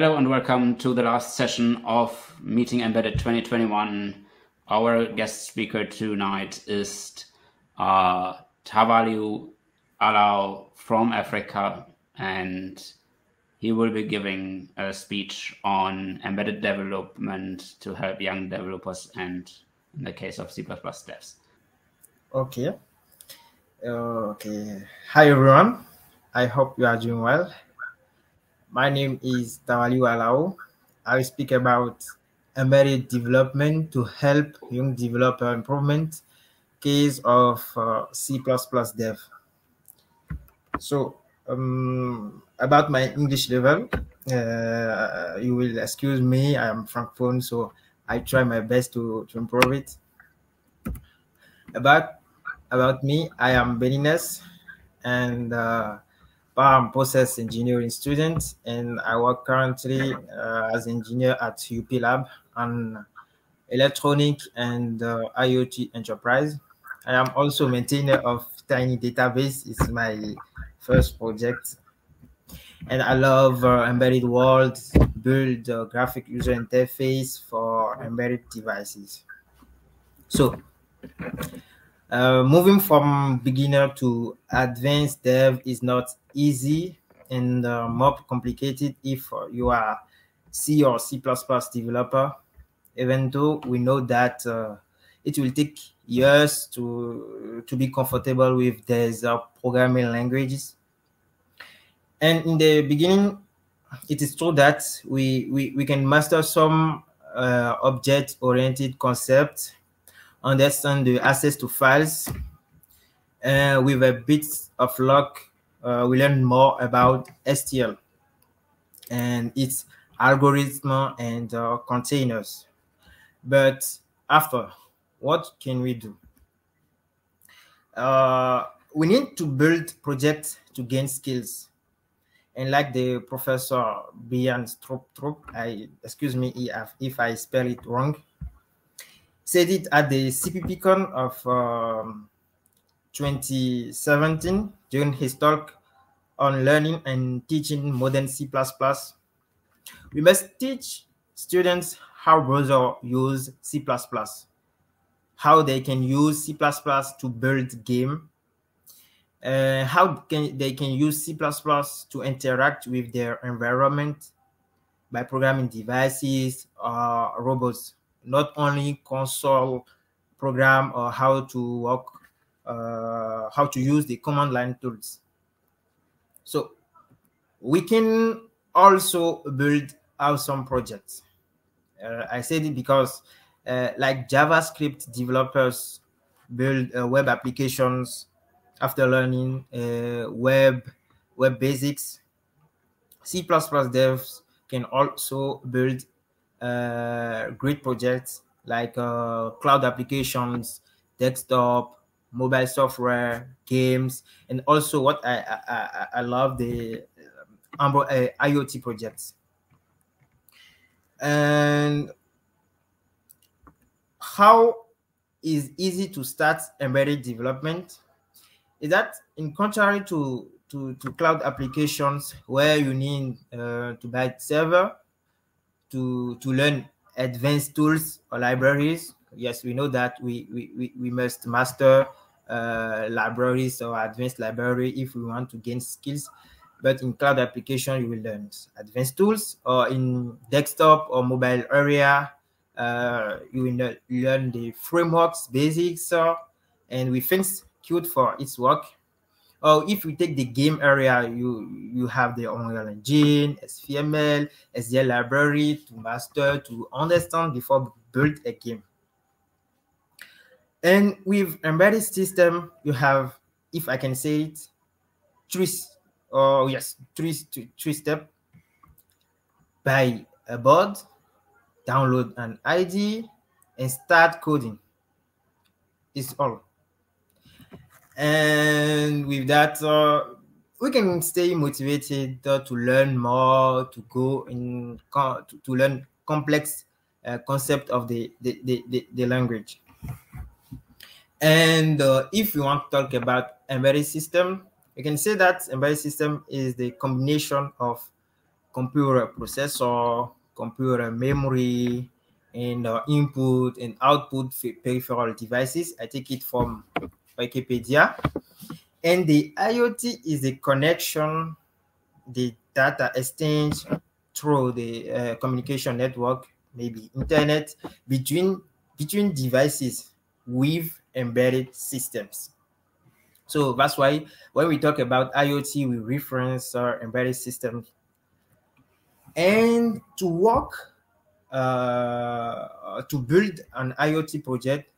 Hello and welcome to the last session of Meeting Embedded 2021. Our guest speaker tonight is Tawaliou Alao from Africa, and he will be giving a speech on embedded development to help young developers and, in the case of C++ devs. Okay. Okay. Hi, everyone. I hope you are doing well. My name is Tawaliou Alao. I will speak about embedded development to help young developer improvement, case of C++ dev. So about my English level, you will excuse me, I am francophone, so I try my best to improve it. About me, I am Beninese and I'm a process engineering student, and I work currently as engineer at UP Lab on electronic and IoT enterprise. I am also maintainer of Tiny Database. It's my first project, and I love embedded world, build graphic user interface for embedded devices. So moving from beginner to advanced dev is not easy and more complicated if you are C or C++ developer, even though we know that it will take years to be comfortable with these programming languages. And in the beginning, it is true that we can master some object-oriented concepts, understand the access to files, and with a bit of luck, we learn more about STM and its algorithm and containers. But after, what can we do? We need to build projects to gain skills. And like the professor Bjarne Stroustrup, excuse me if I spell it wrong, said it at the CppCon of 2017 during his talk on learning and teaching modern C++. We must teach students how browsers use C++, how they can use C++ to build game, how they can use C++ to interact with their environment by programming devices or robots, not only console program or how to work, how to use the command line tools. So we can also build awesome projects. I said it because like JavaScript developers build web applications after learning web basics, C++ devs can also build great projects like cloud applications, desktop, mobile software, games, and also what I love, the IoT projects. And how is easy to start embedded development is that, in contrary to cloud applications where you need to buy server to learn advanced tools or libraries. Yes, we know that we must master libraries or advanced library if we want to gain skills. But in cloud application, you will learn advanced tools, or in desktop or mobile area, you will learn the frameworks, basics, and we thanks Qt for its work. Or if we take the game area, you have the Unreal Engine, SVML, SDL library to master, to understand before build a game. And with embedded system, you have, if I can say it, three step: buy a board, download an IDE, and start coding. It's all. And with that, we can stay motivated to learn more, to learn complex concept of the language. And if you want to talk about embedded system, you can say that embedded system is the combination of computer processor, computer memory, and input and output peripheral devices. I take it from Wikipedia. And the IoT is the connection, the data exchange through the communication network, maybe internet, between devices with embedded systems. So that's why when we talk about IoT, we reference our embedded system. And to work, to build an IoT project,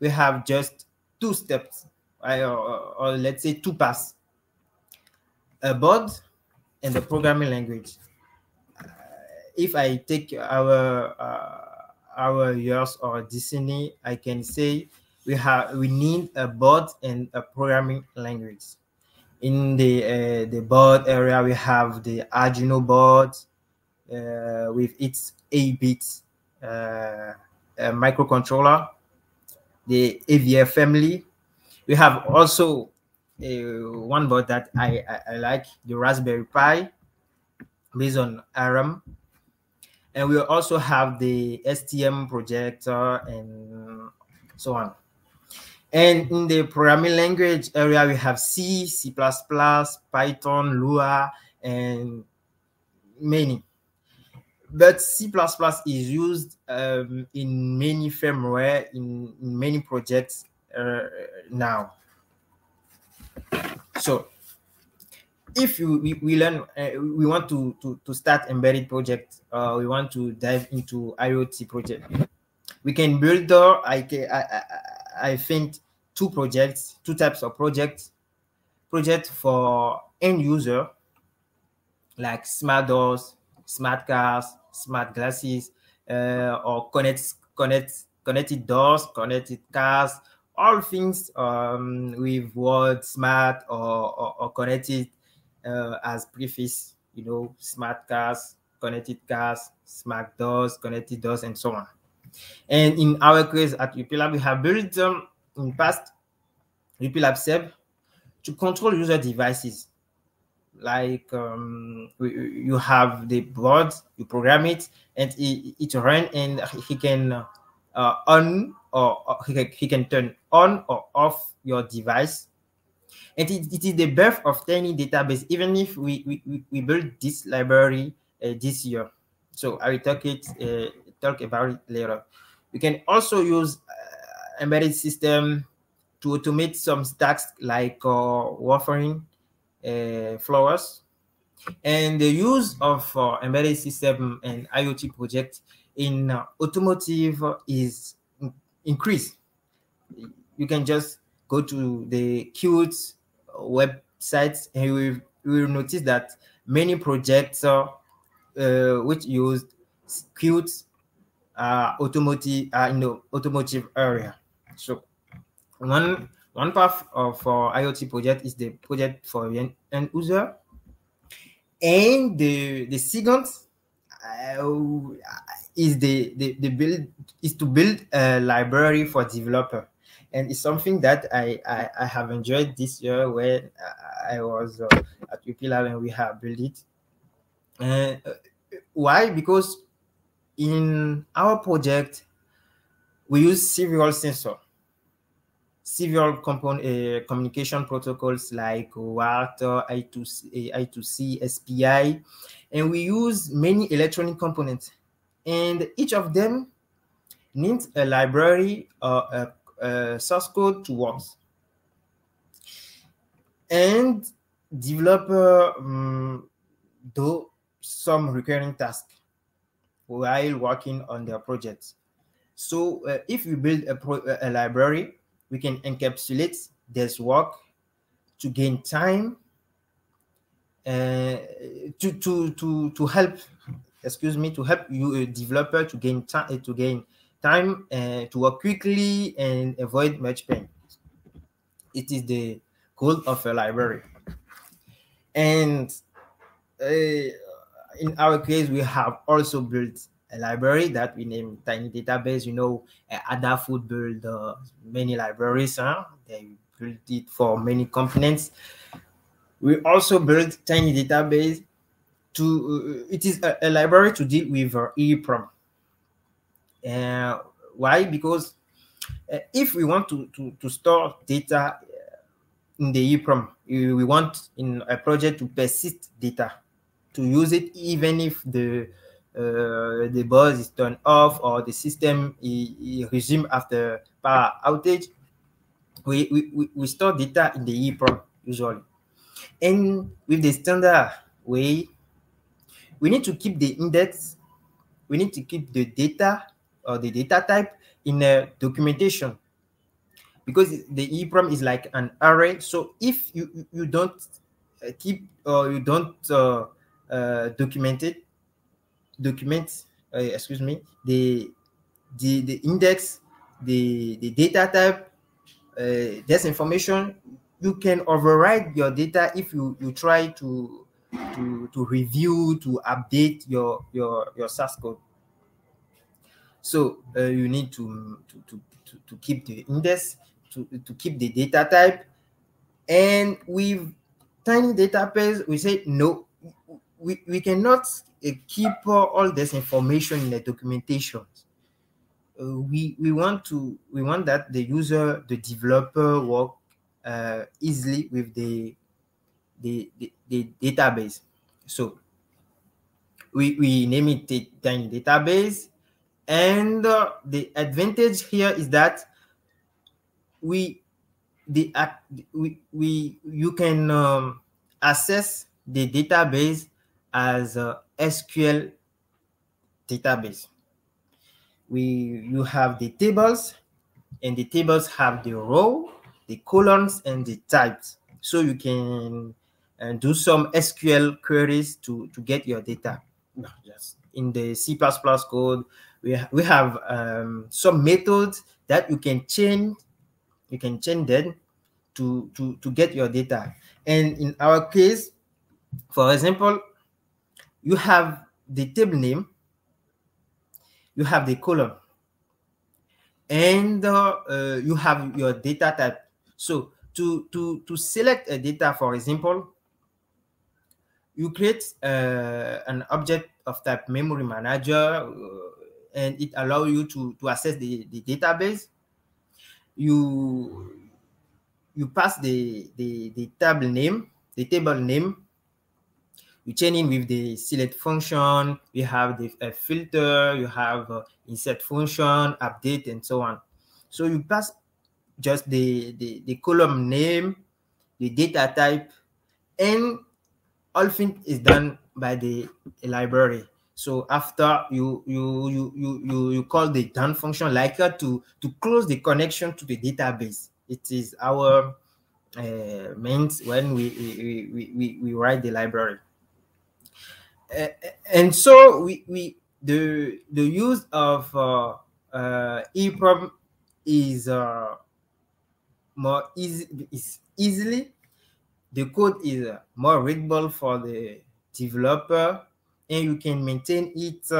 we have just two steps, or let's say two paths, a board and a programming language. If I take our years or decennies, I can say we need a board and a programming language. In the board area, we have the Arduino board with its 8-bit microcontroller, the AVF family. We have also one board that I like, the Raspberry Pi, based on ARM. And we also have the STM projector and so on. And in the programming language area, we have C, C++, Python, Lua, and many. But C++ is used in many firmware, in many projects now. So if we learn, we want to start embedded project, we want to dive into IoT project, we can build, I think, two types of projects. Project for end user, like smart doors, smart cars, smart glasses, or connected doors, connected cars, all things with word smart or connected as prefix, you know, smart cars, smart doors, connected doors, and so on. And in our case at UP Lab, we have built them in past UP Lab SEB to control user devices. Like you have the board, you program it, and it runs, and he can on or he can turn on or off your device. And it is the birth of Tiny Database, even if we built this library this year. So I will talk about it later. We can also use embedded system to automate some tasks like buffering flowers. And the use of embedded system and IoT project in automotive is increased. You can just go to the Qt websites and you will notice that many projects which use Qt automotive area. So one path of IoT project is the project for end user, and the second is the build is to build a library for developer, and it's something that I have enjoyed this year when I was at UP Lab and we have built it. Why? Because in our project, we use several sensors, several communication protocols like UART, I2C, SPI, and we use many electronic components. And each of them needs a library or a source code to work. And developer do some recurring tasks while working on their projects. So if we build a library, we can encapsulate this work to gain time to help. Excuse me, to help you developer to gain time to work quickly and avoid much pain. It is the goal of a library. And in our case, we have also built a library that we named Tiny Database. You know, Adafruit built many libraries. Huh? They built it for many components. We also built Tiny Database to it is a library to deal with EEPROM. Why? Because if we want to store data in the EEPROM, we want in a project to persist data, to use it even if the bus is turned off or the system is resumed after power outage. We store data in the EEPROM usually. And with the standard way, we need to keep the index, we need to keep the data or the data type in a documentation, because the EEPROM is like an array. So if you don't keep or you don't document the index, the data type, this information, you can override your data if you try to review, to update your source code. So you need to keep the index, to keep the data type. And with Tiny Database, we say no, we cannot keep all this information in the documentation. We want that the user, the developer, work easily with the database. So we name it the Tiny Database, and the advantage here is that you can access the database as a SQL database. You have the tables, and the tables have the row, the columns, and the types. So you can do some SQL queries to get your data. Yes. In the C++ code, we have some methods that you can change. You can change them to get your data. And in our case, for example, you have the table name, you have the column, and you have your data type. So to select a data, for example, you create an object of type memory manager, and it allows you to access the database. You pass the table name, you change in with the select function. You have the filter, you have insert function, update, and so on. So you pass just the column name, the data type, and all thing is done by the library. So after you call the done function like that to close the connection to the database. It is our means when we write the library. And so the use of EEPROM is more easy. Is easily the code is more readable for the developer, and you can maintain it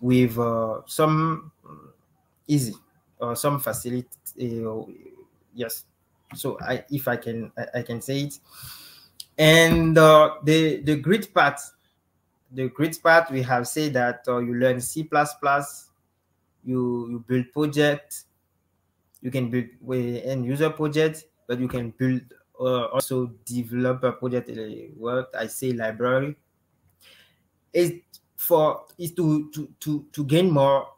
with some easy or some facility. Yes. So if I can say it. And the grid part, we have said that you learn C++, you build project, you can build end user project, but you can build also developer project. What I say library is to gain more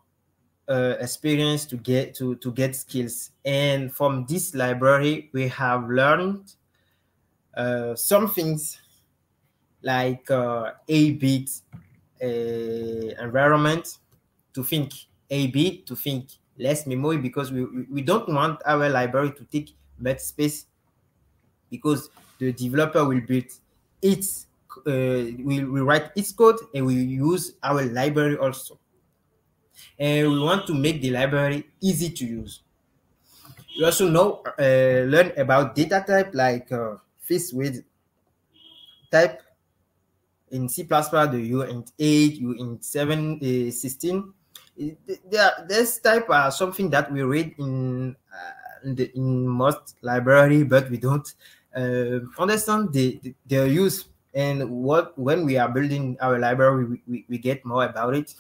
experience, to get skills. And from this library, we have learned some things like 8-bit environment, to think 8-bit, to think less memory, because we don't want our library to take much space, because the developer will build its will write its code, and we use our library also, and we want to make the library easy to use. You also learn about data type, like fixed width type. In C++, the uint 8, uint 7, 16. This type are something that we read in most library, but we don't understand their use, and when we are building our library, we get more about it.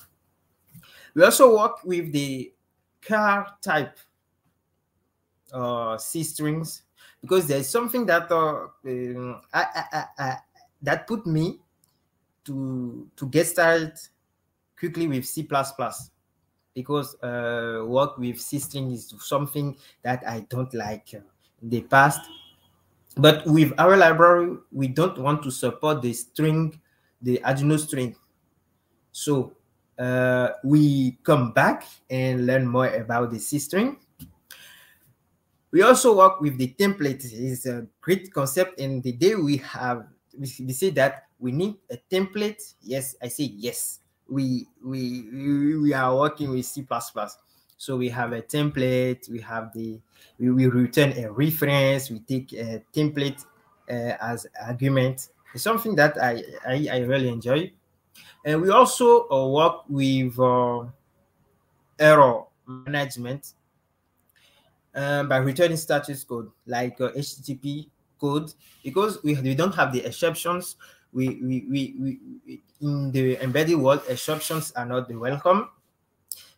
We also work with the char type C strings, because there's something that that put me to get started quickly with C++, because work with C string is something that I don't like in the past. But with our library, we don't want to support the string, the Arduino string. So we come back and learn more about the C string. We also work with the template. It's a great concept. And the day we say that we need a template. Yes, I say yes. We are working with C++. So we have a template, we have we return a reference, we take a template as argument. It's something that I really enjoy. And we also work with error management by returning status code, like HTTP code, because we don't have the exceptions. We in the embedded world, exceptions are not the welcome.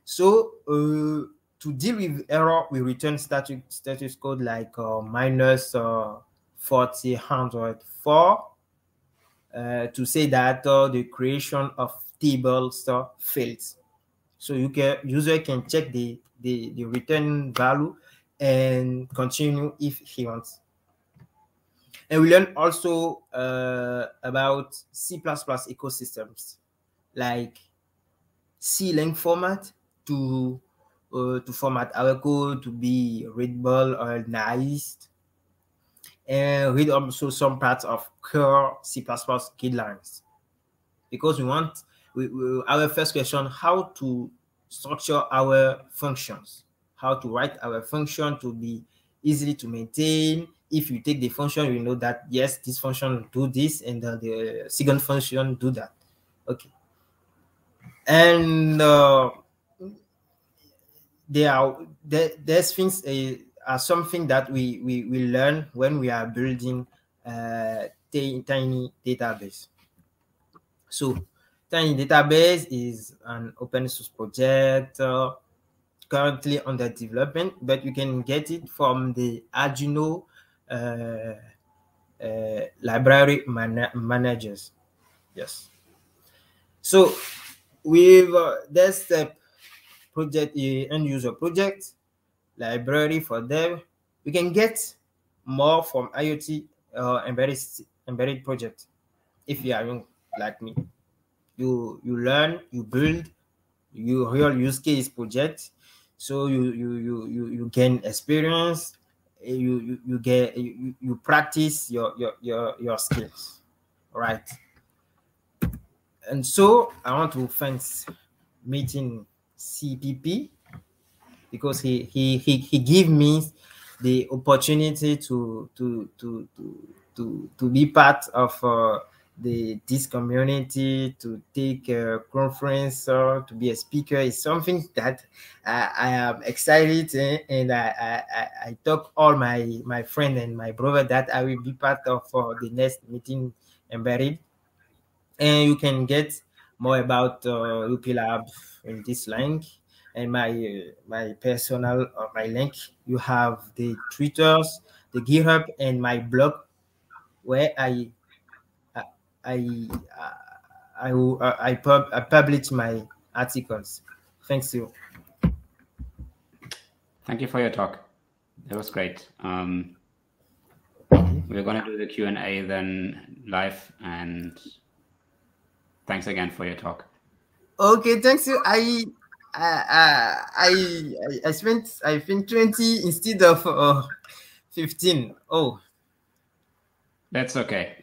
So to deal with error, we return status code like minus 4004 to say that the creation of table store fails. So user can check the return value and continue if he wants. And we learn also about C++ ecosystems, like C-length format to format our code to be readable or nice, and read also some parts of core C++ guidelines, because we want our first question, how to structure our functions, how to write our function to be easily to maintain. If you take the function, you know that yes, this function do this, and the second function do that. Okay, and there's things are something that we learn when we are building Tiny Database. So Tiny Database is an open source project currently under development, but you can get it from the Arduino library managers. Yes. So with this step, project end user project, library for them, we can get more from IoT embedded project. If you are young like me, you learn, you build, you real use case project, so you gain experience, you practice your skills, right? And so I want to thank Meeting CPP, because he gave me the opportunity to be part of this community, to take a conference, or to be a speaker. Is something that I am excited, and I talk all my friend and my brother that I will be part of the next Meeting Embedded. And you can get more about UP Lab in this link, and my personal or my link. You have the Twitters, the GitHub, and my blog, where I publish my articles. Thanks you. Thank you for your talk. That was great. We're going to do the Q&A then live, and thanks again for your talk. Okay, thanks you. I spent, I think, 20 instead of 15. Oh, that's okay.